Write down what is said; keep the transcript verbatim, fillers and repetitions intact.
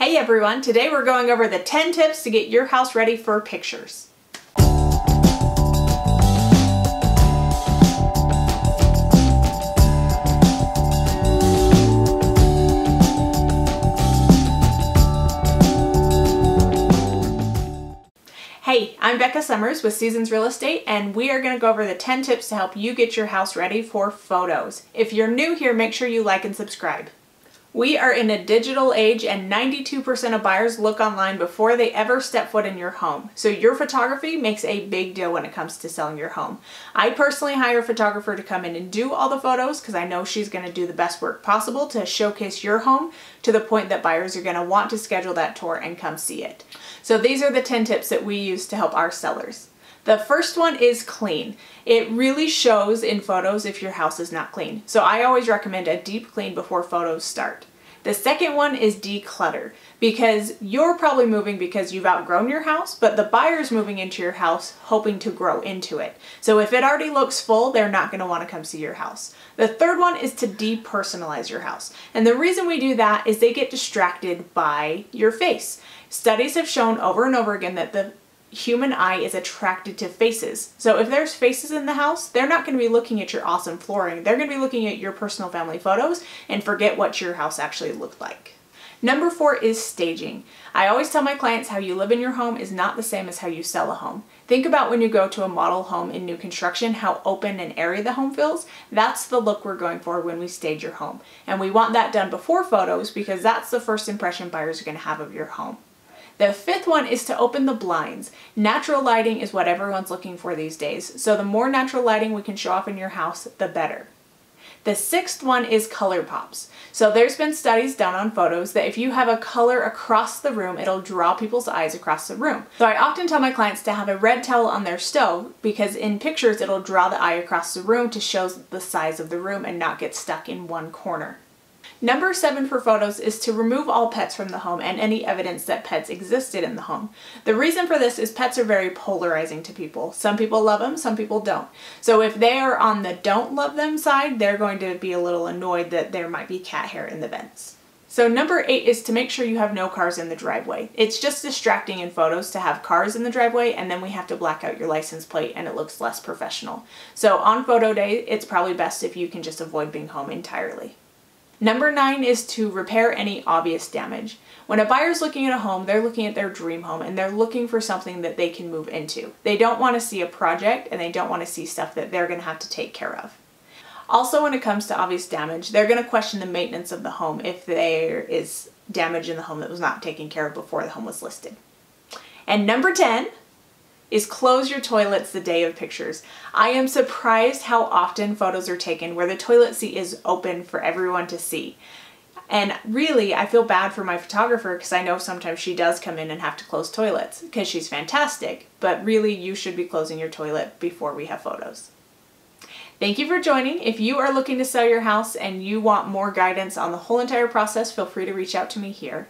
Hey everyone, today we're going over the ten tips to get your house ready for pictures. Hey, I'm Becca Summers with Seasons Real Estate, and we are going to go over the ten tips to help you get your house ready for photos. If you're new here, make sure you like and subscribe. We are in a digital age, and ninety-two percent of buyers look online before they ever step foot in your home. So your photography makes a big deal when it comes to selling your home. I personally hire a photographer to come in and do all the photos because I know she's going to do the best work possible to showcase your home to the point that buyers are going to want to schedule that tour and come see it. So these are the ten tips that we use to help our sellers. The first one is clean. It really shows in photos if your house is not clean. So I always recommend a deep clean before photos start. The second one is declutter, because you're probably moving because you've outgrown your house, but the buyer's moving into your house hoping to grow into it. So if it already looks full, they're not going to want to come see your house. The third one is to depersonalize your house. And the reason we do that is they get distracted by your face. Studies have shown over and over again that the human eye is attracted to faces. So if there's faces in the house, they're not going to be looking at your awesome flooring. They're going to be looking at your personal family photos and forget what your house actually looked like. Number four is staging. I always tell my clients how you live in your home is not the same as how you sell a home. Think about when you go to a model home in new construction, how open and airy the home feels. That's the look we're going for when we stage your home. And we want that done before photos because that's the first impression buyers are going to have of your home. The fifth one is to open the blinds. Natural lighting is what everyone's looking for these days, so the more natural lighting we can show off in your house, the better. The sixth one is color pops. So there's been studies done on photos that if you have a color across the room, it'll draw people's eyes across the room. So I often tell my clients to have a red towel on their stove because in pictures it'll draw the eye across the room to show the size of the room and not get stuck in one corner. Number seven for photos is to remove all pets from the home and any evidence that pets existed in the home. The reason for this is pets are very polarizing to people. Some people love them, some people don't. So if they are on the don't love them side, they're going to be a little annoyed that there might be cat hair in the vents. So number eight is to make sure you have no cars in the driveway. It's just distracting in photos to have cars in the driveway, and then we have to black out your license plate and it looks less professional. So on photo day, it's probably best if you can just avoid being home entirely. Number nine is to repair any obvious damage. When a buyer's looking at a home, they're looking at their dream home and they're looking for something that they can move into. They don't want to see a project and they don't want to see stuff that they're going to have to take care of. Also, when it comes to obvious damage, they're going to question the maintenance of the home if there is damage in the home that was not taken care of before the home was listed. And number ten is close your toilets the day of pictures. I am surprised how often photos are taken where the toilet seat is open for everyone to see. And really, I feel bad for my photographer because I know sometimes she does come in and have to close toilets because she's fantastic, but really you should be closing your toilet before we have photos. Thank you for joining. If you are looking to sell your house and you want more guidance on the whole entire process, feel free to reach out to me here.